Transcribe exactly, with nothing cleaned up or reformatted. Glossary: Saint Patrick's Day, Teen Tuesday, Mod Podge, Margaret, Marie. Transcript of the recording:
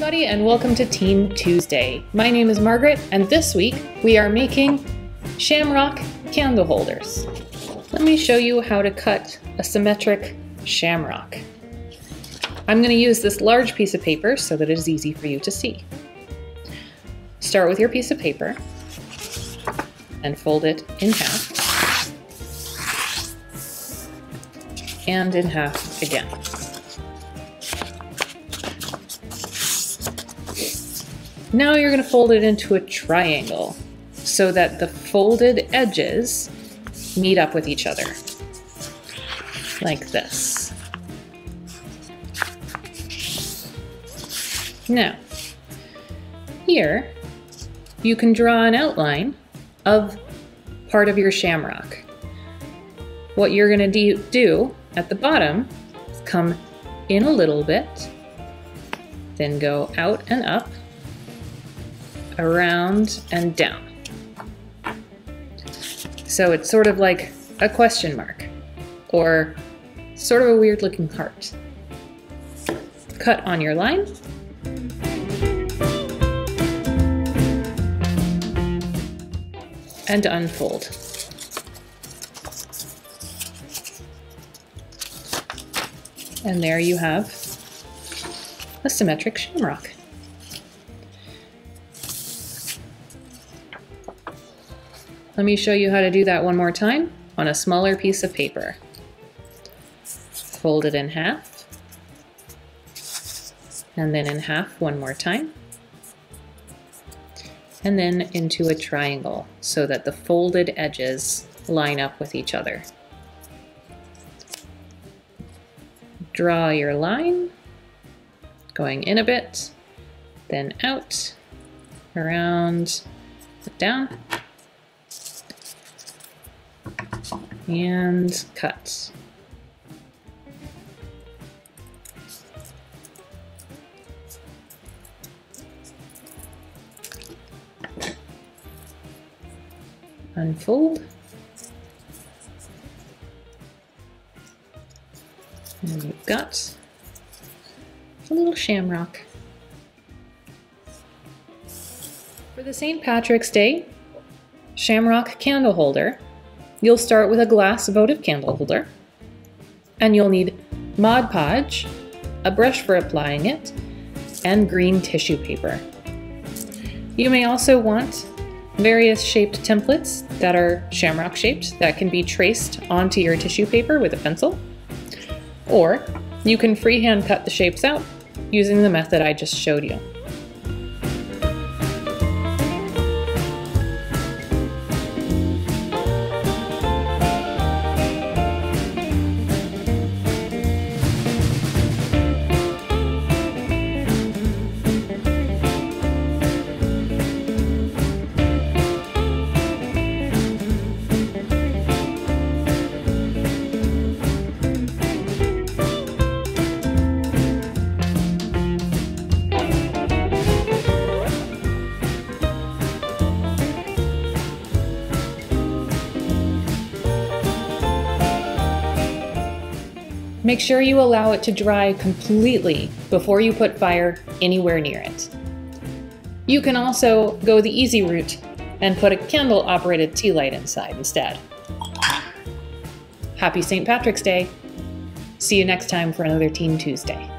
everybody, and welcome to Teen Tuesday. My name is Margaret, and this week we are making shamrock candle holders. Let me show you how to cut a symmetric shamrock. I'm going to use this large piece of paper so that it is easy for you to see. Start with your piece of paper and fold it in half and in half again. Now you're going to fold it into a triangle so that the folded edges meet up with each other, like this. Now, here you can draw an outline of part of your shamrock. What you're going to do at the bottom is come in a little bit, then go out and up, around and down. So it's sort of like a question mark or sort of a weird looking heart. Cut on your line. And unfold. And there you have a symmetric shamrock. Let me show you how to do that one more time on a smaller piece of paper. Fold it in half, and then in half one more time, and then into a triangle so that the folded edges line up with each other. Draw your line, going in a bit, then out, around, down, and cut. Unfold. And you've got a little shamrock. For the Saint Patrick's Day shamrock candle holder, you'll start with a glass votive candle holder, and you'll need Mod Podge, a brush for applying it, and green tissue paper. You may also want various shaped templates that are shamrock shaped that can be traced onto your tissue paper with a pencil, or you can freehand cut the shapes out using the method I just showed you. Make sure you allow it to dry completely before you put fire anywhere near it. You can also go the easy route and put a candle-operated tea light inside instead. Happy Saint Patrick's Day! See you next time for another Teen Tuesday.